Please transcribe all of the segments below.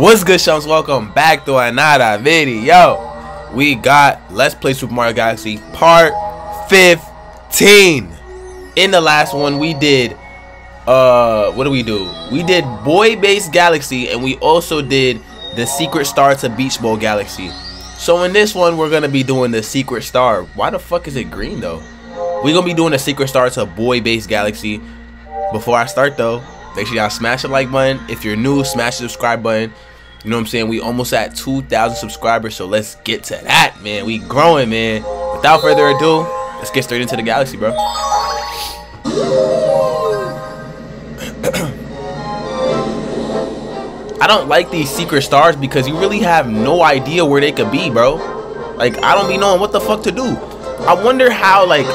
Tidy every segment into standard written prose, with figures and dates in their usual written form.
What's good, chums? Welcome back to another video. We got Let's Play Super Mario Galaxy Part 15. In the last one, we did what do? We did Boy Based Galaxy, and we also did the Secret Star to Beach Ball Galaxy. So in this one, we're gonna be doing the Secret Star. Why the fuck is it green though? We're gonna be doing the Secret Star to Boy Based Galaxy. Before I start though, make sure y'all smash the like button. If you're new, smash the subscribe button. You know what I'm saying? We almost at 2,000 subscribers, so let's get to that, man. We growing, man. Without further ado, let's get straight into the galaxy, bro. I don't like these secret stars because you really have no idea where they could be, bro. Like, I don't be knowing what the fuck to do. I wonder how, like,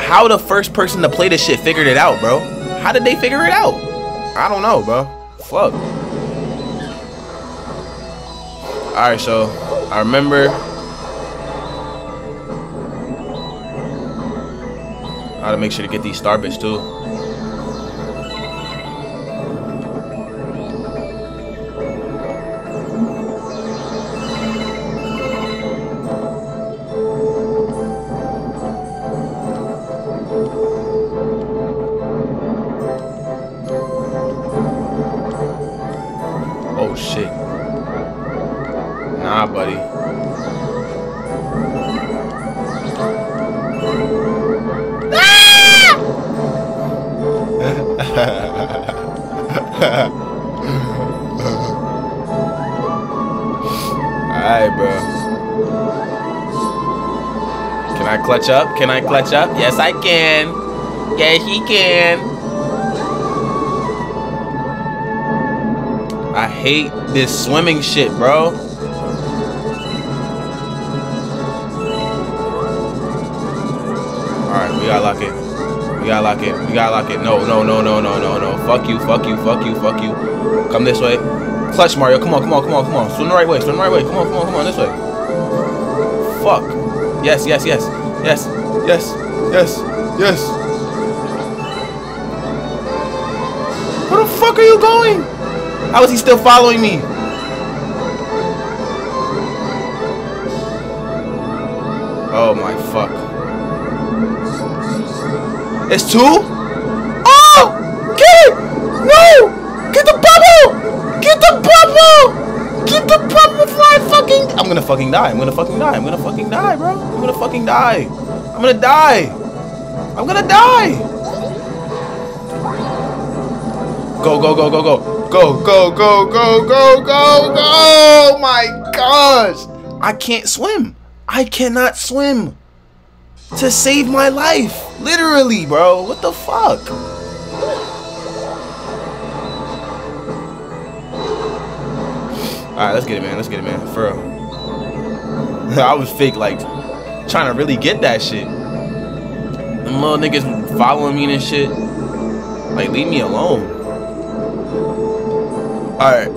how the first person to play this shit figured it out, bro. How did they figure it out? I don't know, bro. Fuck. Alright, so I remember I gotta make sure to get these star bits too. Oh shit. Nah, buddy. Alright, bro. Can I clutch up? Can I clutch up? Yes, I can. Yeah, he can. I hate this swimming shit, bro. Alright, we gotta lock it. We gotta lock it. We gotta lock it. No, no, no, no, no, no, no. Fuck you, fuck you, fuck you, fuck you. Come this way. Clutch, Mario. Come on, come on, come on, come on. Swim the right way. Swim the right way. Come on, come on, come on. This way. Fuck. Yes, yes, yes. Yes, yes, yes, yes. Where the fuck are you going? How is he still following me? Oh my fuck. It's two? Oh! Get it! No! Get the bubble! Get the bubble! Get the bubble before I fucking... I'm gonna fucking die. I'm gonna fucking die. I'm gonna fucking die, bro. I'm gonna fucking die. I'm gonna die. I'm gonna die. Go, go, go, go, go. Go, go, go, go, go, go, go. Oh my gosh. I can't swim. I cannot swim. To save my life. Literally, bro. What the fuck? Alright, let's get it, man. Let's get it, man. For real. I was fake, like, trying to really get that shit. Them little niggas following me and shit. Like, leave me alone. Alright.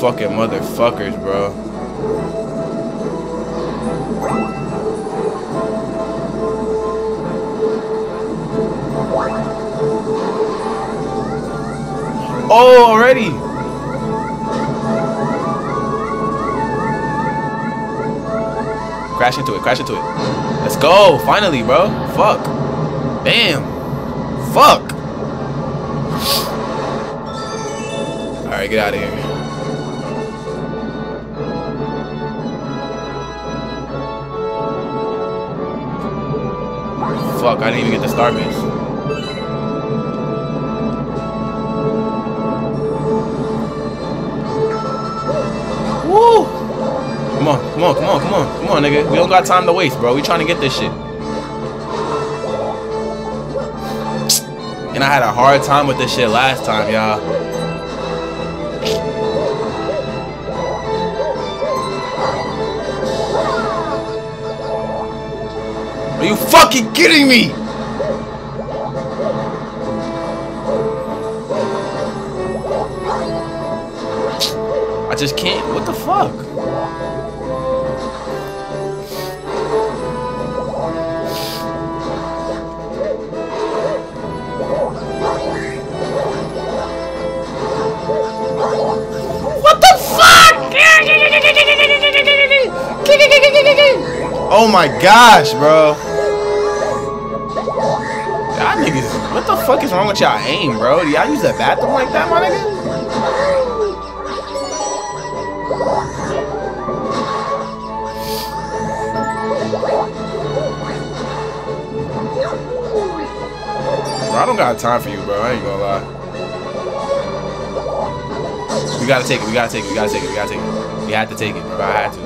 Fucking motherfuckers, bro. Oh, already. Crash into it. Crash into it. Let's go. Finally, bro. Fuck. Bam. Fuck. All right, get out of here. Fuck, I didn't even get the star base. Woo! Come on, come on, come on, come on, come on, nigga. We don't got time to waste, bro. We trying to get this shit. And I had a hard time with this shit last time, y'all. Are you fucking kidding me? I just can't. What the fuck? my gosh, bro. Y'all niggas, what the fuck is wrong with y'all aim, bro? Do y'all use the bathroom like that, my nigga? Bro, I don't got time for you, bro. I ain't gonna lie. We gotta take it. We gotta take it. We gotta take it. We gotta take it. We had to take it, bro. I had to.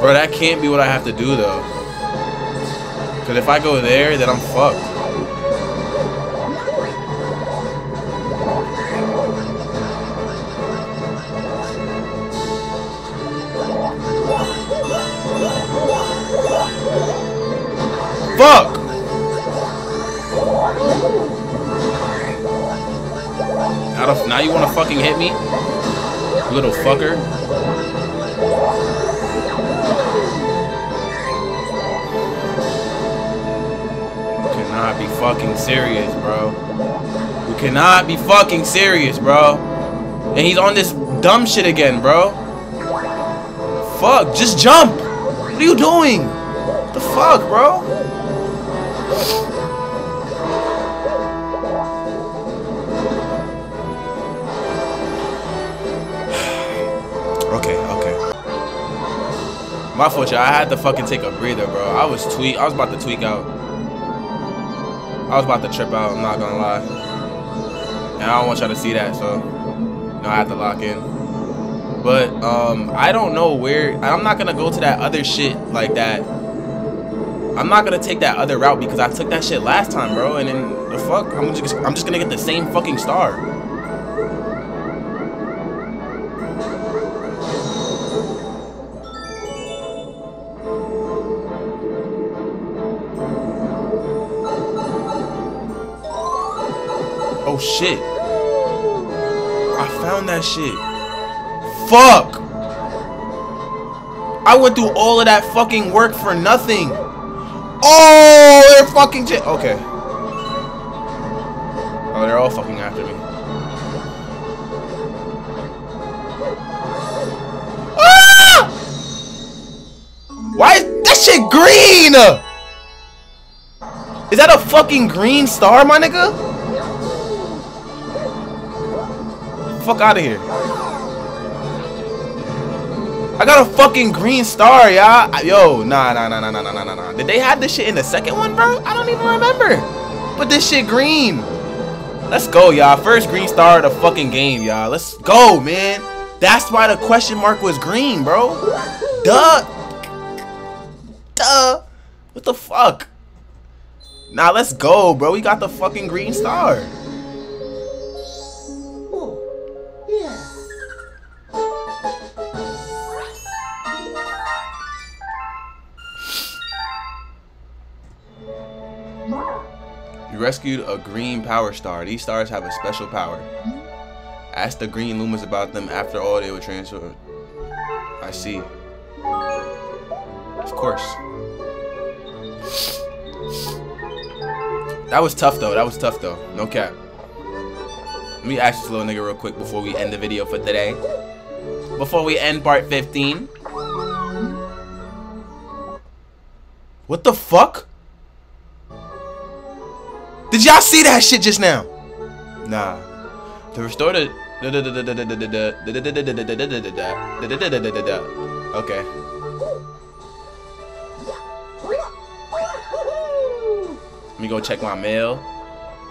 Bro, that can't be what I have to do, though. Because if I go there, then I'm fucked. Fuck! Now you want to fucking hit me? Little fucker. Be fucking serious, bro. You cannot be fucking serious, bro. And he's on this dumb shit again, bro. Fuck, just jump. What are you doing? What the fuck, bro? Okay, okay. My fault, y'all. I had to fucking take a breather, bro. I was about to tweak out. I was about to trip out, I'm not gonna lie. And I don't want y'all to see that, so you know, I have to lock in. But I don't know where. I'm not gonna go to that other shit like that. I'm not gonna take that other route because I took that shit last time, bro. And then the fuck, I'm just gonna get the same fucking star. Oh shit, I found that shit. Fuck, I went through all of that fucking work for nothing. Oh, they're fucking shit. Okay. Oh, they're all fucking after me. Ah! Why is that shit green? Is that a fucking green star, my nigga? Fuck out of here. I got a fucking green star, y'all. Yo, nah. Did they have this shit in the second one, bro? I don't even remember. But this shit green. Let's go, y'all. First green star of the fucking game, y'all. Let's go, man. That's why the question mark was green, bro. Duh. What the fuck? Nah, let's go, bro. We got the fucking green star. You rescued a green power star. These stars have a special power. Ask the green Lumas about them. After all, they were transferred. I see. Of course. That was tough, though. That was tough, though. No cap. Let me ask this little nigga real quick before we end the video for today. Before we end part 15. What the fuck? Did y'all see that shit just now? Nah. To restore the... Okay. Let me go check my mail.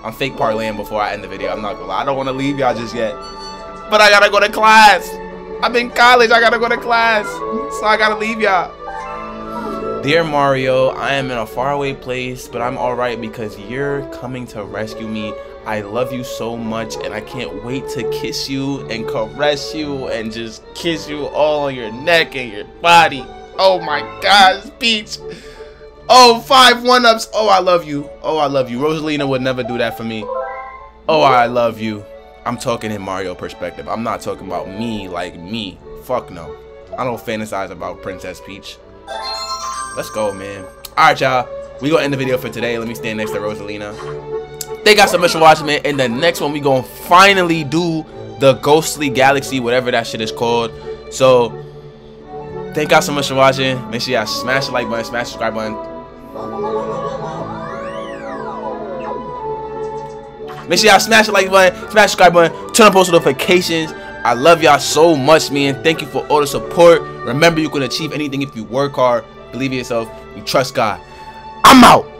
I'm fake parlaying before I end the video. I'm not gonna lie. I don't want to leave y'all just yet. But I gotta go to class. I'm in college. I gotta go to class. So I gotta leave y'all. Dear Mario, I am in a faraway place, but I'm alright because you're coming to rescue me. I love you so much, and I can't wait to kiss you and caress you and just kiss you all on your neck and your body. Oh my gosh, Peach. Oh, 5 1-ups. Oh, I love you. Oh, I love you. Rosalina would never do that for me. Oh, I love you. I'm talking in Mario perspective. I'm not talking about me like me. Fuck no. I don't fantasize about Princess Peach. Let's go, man. Alright, y'all. We gonna end the video for today. Let me stand next to Rosalina. Thank y'all so much for watching, man. In the next one, we gonna finally do the Ghostly Galaxy, whatever that shit is called. So, thank y'all so much for watching. Make sure y'all smash the like button, smash the subscribe button. Make sure y'all smash the like button, smash the subscribe button, turn on post notifications. I love y'all so much, man. Thank you for all the support. Remember, you can achieve anything if you work hard. Believe in yourself. You trust God. I'm out.